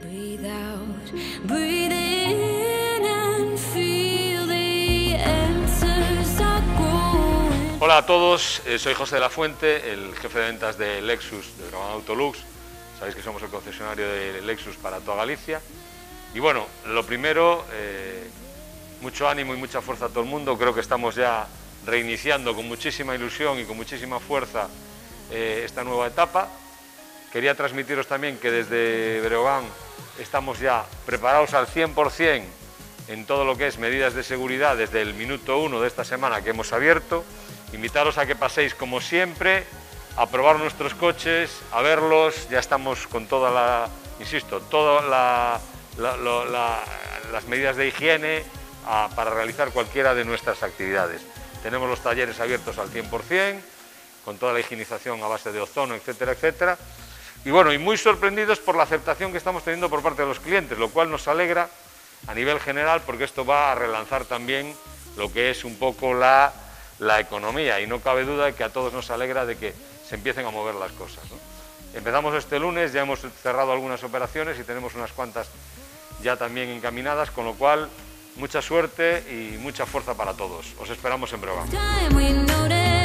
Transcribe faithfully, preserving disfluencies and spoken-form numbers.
Hola a todos, soy José de la Fuente, el jefe de ventas de Lexus, de Brogán Autolux. Sabéis que somos el concesionario de Lexus para toda Galicia. Y bueno, lo primero, eh, mucho ánimo y mucha fuerza a todo el mundo. Creo que estamos ya reiniciando con muchísima ilusión y con muchísima fuerza eh, esta nueva etapa. Quería transmitiros también que desde Breogán estamos ya preparados al cien por cien en todo lo que es medidas de seguridad desde el minuto uno de esta semana que hemos abierto. Invitaros a que paséis, como siempre, a probar nuestros coches, a verlos. Ya estamos con toda la, insisto, toda la, la, la, la, las medidas de higiene a, para realizar cualquiera de nuestras actividades. Tenemos los talleres abiertos al cien por cien, con toda la higienización a base de ozono, etcétera, etcétera. Y bueno, y muy sorprendidos por la aceptación que estamos teniendo por parte de los clientes, lo cual nos alegra a nivel general, porque esto va a relanzar también lo que es un poco la, la economía, y no cabe duda de que a todos nos alegra de que se empiecen a mover las cosas, ¿no? Empezamos este lunes, ya hemos cerrado algunas operaciones y tenemos unas cuantas ya también encaminadas, con lo cual mucha suerte y mucha fuerza para todos. Os esperamos en Breogán.